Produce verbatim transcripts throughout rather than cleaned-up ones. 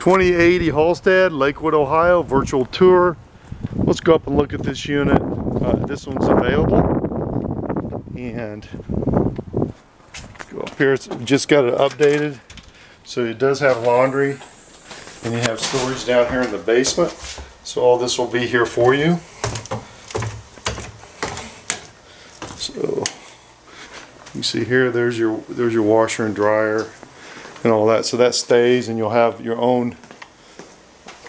twenty eighty Halstead, Lakewood, Ohio, virtual tour. Let's go up and look at this unit. Uh, this one's available. And go up here, it's just got it updated. So it does have laundry, and you have storage down here in the basement. So all this will be here for you. So you see here, there's your there's your washer and dryer and all that. So that stays, and you'll have your own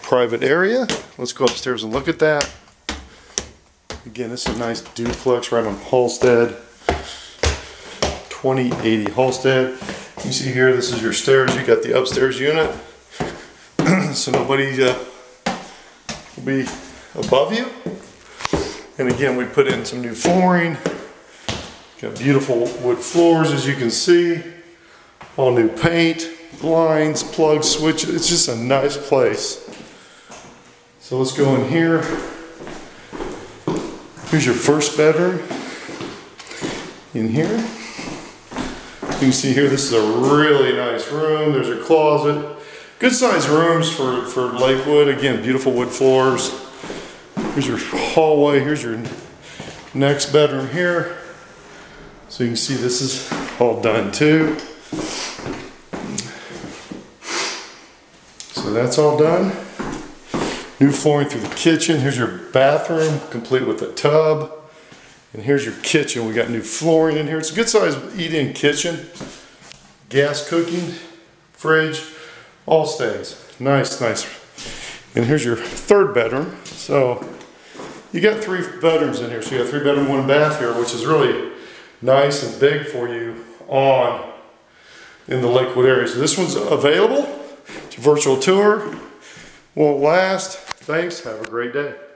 private area. Let's go upstairs and look at that. Again, this is a nice duplex right on Halstead, twenty eighty Halstead. You see here, this is your stairs. You got the upstairs unit, so nobody uh, will be above you. And again, we put in some new flooring. Got beautiful wood floors, as you can see. All new paint, blinds, plugs, switches. It's just a nice place. So let's go in here. Here's your first bedroom. In here. You can see here, this is a really nice room. There's your closet. Good sized rooms for, for Lakewood. Again, beautiful wood floors. Here's your hallway. Here's your next bedroom here. So you can see this is all done too. So that's all done. New flooring through the kitchen. Here's your bathroom, complete with a tub. And here's your kitchen. We got new flooring in here. It's a good size eat-in kitchen. Gas cooking, fridge, all stays. Nice, nice. And here's your third bedroom. So you got three bedrooms in here. So you got three bedroom, one bath here, which is really nice and big for you on in the Lakewood area. So this one's available. It's a virtual tour. Won't last. Thanks. Have a great day.